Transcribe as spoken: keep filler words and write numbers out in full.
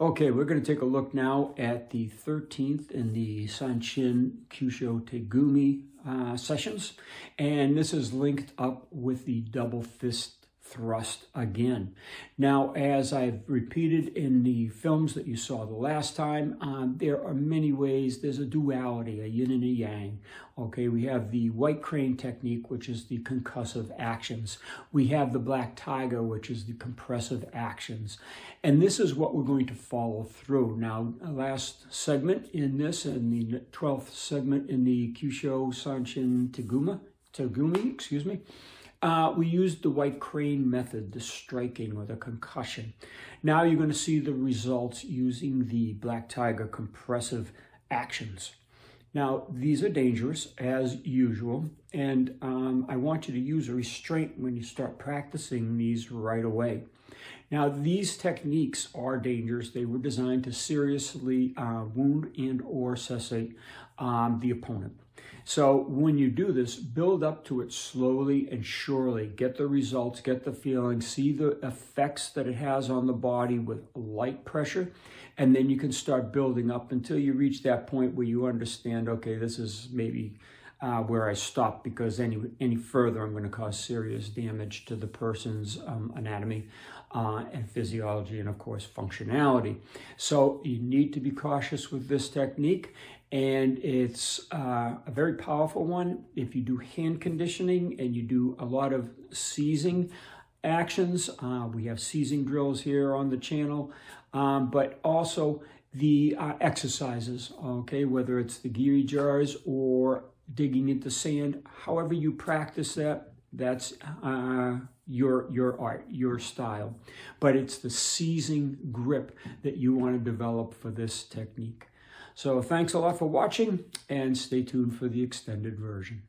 Okay, we're going to take a look now at the thirteenth in the Sanchin Kyusho Tegumi uh, sessions, and this is linked up with the double fist thrust again. Now, as I've repeated in the films that you saw the last time, um, there are many ways. There's a duality, a yin and a yang. Okay, we have the white crane technique, which is the concussive actions. We have the black tiger, which is the compressive actions. And this is what we're going to follow through. Now, last segment in this, and the twelfth segment in the Kyusho Sanchin Taguma, Tegumi, excuse me, Uh, we used the white crane method, the striking or the concussion. Now you're going to see the results using the black tiger compressive actions. Now, these are dangerous as usual, and um, I want you to use a restraint when you start practicing these right away. Now, these techniques are dangerous. They were designed to seriously uh, wound and or cessate um, the opponent. So when you do this, build up to it slowly and surely. Get the results, get the feeling, see the effects that it has on the body with light pressure, and then you can start building up until you reach that point where you understand, okay, this is maybe uh, where I stop, because any, any further I'm going to cause serious damage to the person's um, anatomy uh, and physiology and, of course, functionality. So you need to be cautious with this technique. And it's uh, a very powerful one. If you do hand conditioning and you do a lot of seizing actions, uh, we have seizing drills here on the channel, um, but also the uh, exercises, okay, whether it's the giri jars or digging into sand, however you practice that, that's uh, your, your art, your style. But it's the seizing grip that you want to develop for this technique. So thanks a lot for watching, and stay tuned for the extended version.